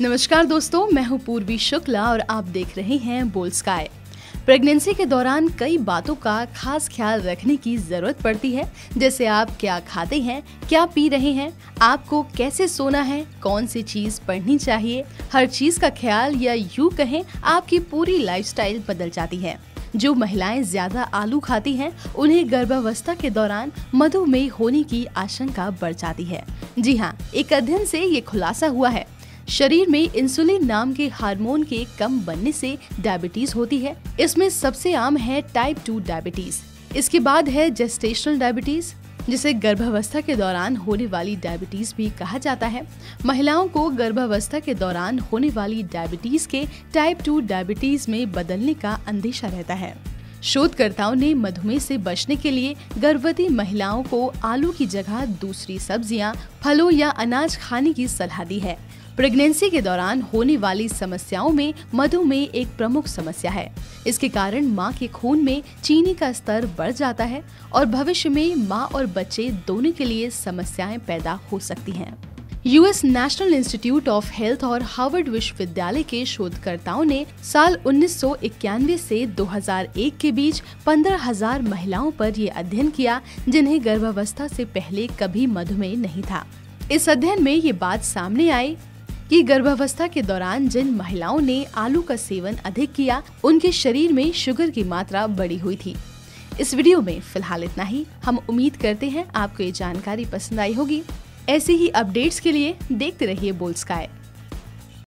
नमस्कार दोस्तों, मैं हूँ पूर्वी शुक्ला और आप देख रहे हैं बोल्सकाय। प्रेगनेंसी के दौरान कई बातों का खास ख्याल रखने की ज़रूरत पड़ती है, जैसे आप क्या खाते हैं, क्या पी रहे हैं, आपको कैसे सोना है, कौन सी चीज़ पढ़नी चाहिए। हर चीज़ का ख्याल या यूँ कहें आपकी पूरी लाइफस्टाइल बदल जाती है। जो महिलाएं ज़्यादा आलू खाती हैं उन्हें गर्भावस्था के दौरान मधुमेह होने की आशंका बढ़ जाती है। जी हाँ, एक अध्ययन से ये खुलासा हुआ है। शरीर में इंसुलिन नाम के हार्मोन के कम बनने से डायबिटीज होती है। इसमें सबसे आम है टाइप 2 डायबिटीज। इसके बाद है जेस्टेशनल डायबिटीज, जिसे गर्भावस्था के दौरान होने वाली डायबिटीज भी कहा जाता है। महिलाओं को गर्भावस्था के दौरान होने वाली डायबिटीज के टाइप 2 डायबिटीज में बदलने का अंदेशा रहता है। शोधकर्ताओं ने मधुमेह से बचने के लिए गर्भवती महिलाओं को आलू की जगह दूसरी सब्जियां, फलों या अनाज खाने की सलाह दी है। प्रेगनेंसी के दौरान होने वाली समस्याओं में मधुमेह एक प्रमुख समस्या है। इसके कारण मां के खून में चीनी का स्तर बढ़ जाता है और भविष्य में मां और बच्चे दोनों के लिए समस्याएं पैदा हो सकती हैं। US national institute of health और हार्वर्ड विश्वविद्यालय के शोधकर्ताओं ने साल 1991 से 2001 के बीच 15,000 महिलाओं पर यह अध्ययन किया जिन्हें गर्भावस्था से पहले कभी मधुमेह नहीं था। इस अध्ययन में ये बात सामने आई कि गर्भावस्था के दौरान जिन महिलाओं ने आलू का सेवन अधिक किया उनके शरीर में शुगर की मात्रा बढ़ी हुई थी। इस वीडियो में फिलहाल इतना ही। हम उम्मीद करते हैं आपको ये जानकारी पसंद आई होगी। ऐसी ही अपडेट्स के लिए देखते रहिए बोल्सकाय।